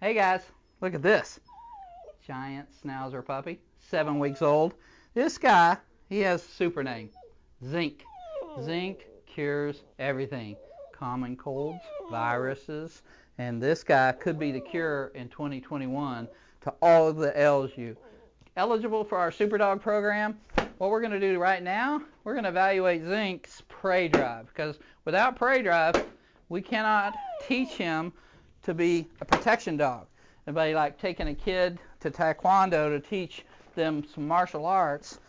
Hey guys, look at this giant schnauzer puppy, 7 weeks old. This guy, he has a super name, Xync. Xync cures everything, common colds, viruses, and this guy could be the cure in 2021 to all of the L's you. Eligible for our super dog program, what we're going to do right now, we're going to evaluate Xync's prey drive, because without prey drive, we cannot teach him to be a protection dog. Anybody like taking a kid to taekwondo to teach them some martial arts,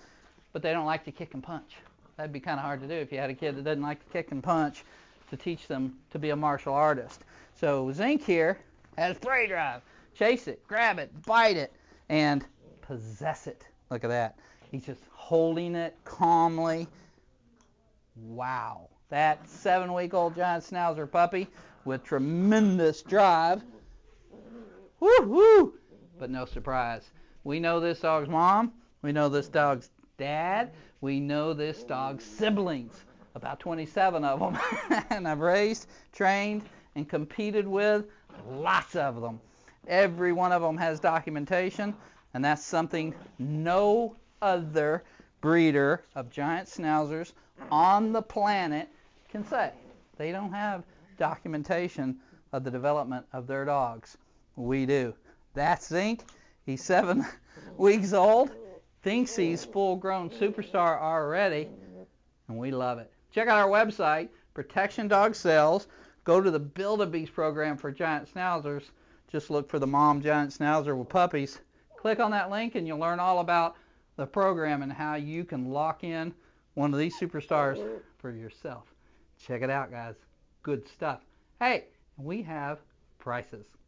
but they don't like to kick and punch. That'd be kind of hard to do if you had a kid that doesn't like to kick and punch, to teach them to be a martial artist. So Xync here has prey drive. Chase it, grab it, bite it, and possess it. Look at that. He's just holding it calmly. Wow. That 7-week-old giant schnauzer puppy with tremendous drive. Woo-hoo! But no surprise. We know this dog's mom. We know this dog's dad. We know this dog's siblings. About 27 of them. And I've raised, trained, and competed with lots of them. Every one of them has documentation. And that's something no other breeder of giant schnauzers on the planet can say. They don't have documentation of the development of their dogs. We do. That's Xync. He's 7 weeks old, thinks he's full-grown superstar already, and we love it. Check out our website, Protection Dog Sales. Go to the Build-A-Beast program for giant schnauzers. Just look for the mom giant schnauzer with puppies. Click on that link and you'll learn all about the program and how you can lock in one of these superstars for yourself. Check it out, guys. Good stuff. Hey, we have prices.